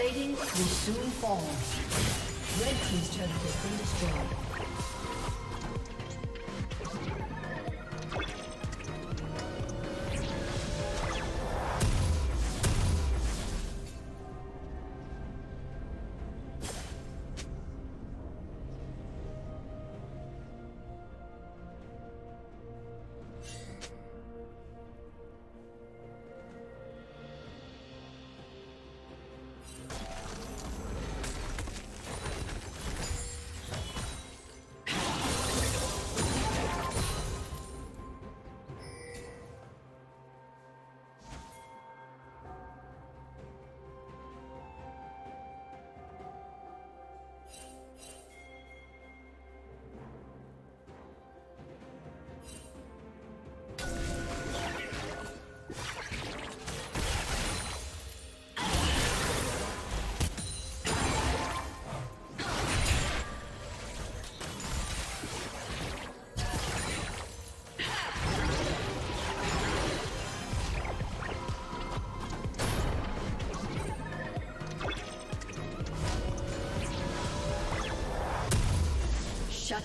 plating will soon fall. Red team's turret has been destroyed. Shut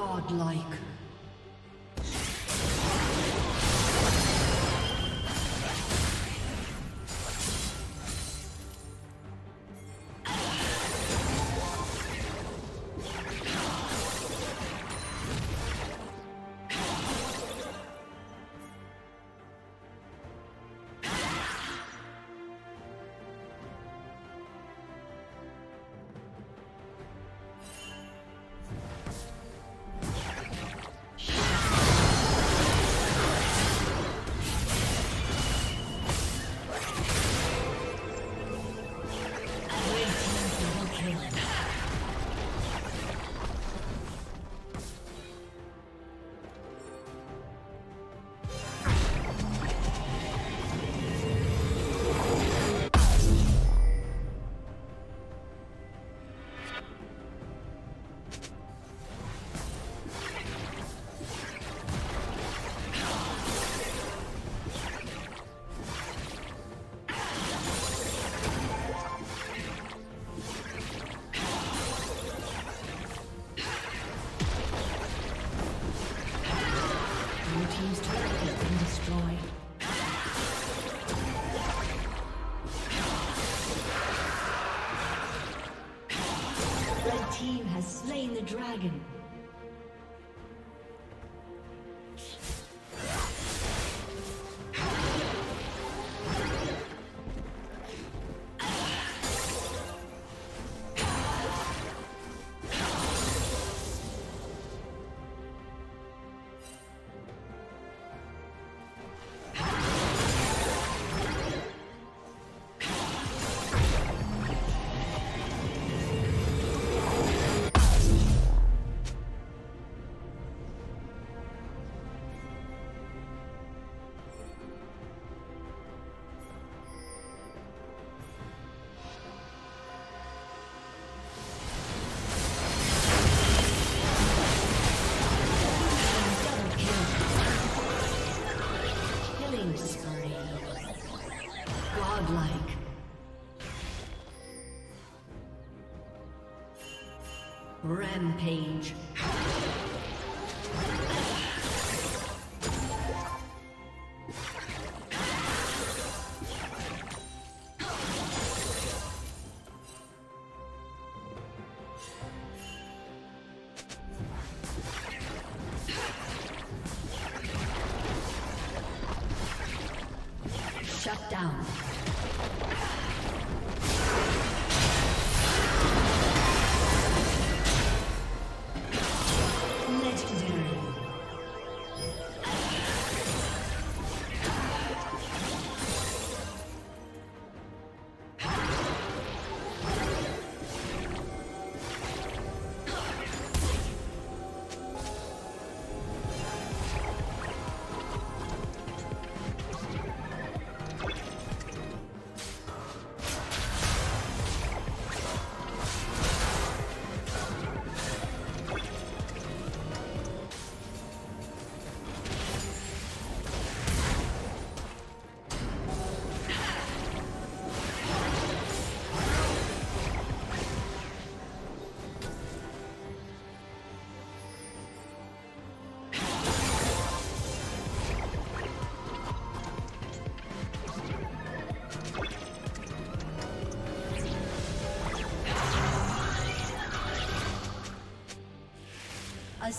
Godlike. Dragon. Rampage. Shut down. A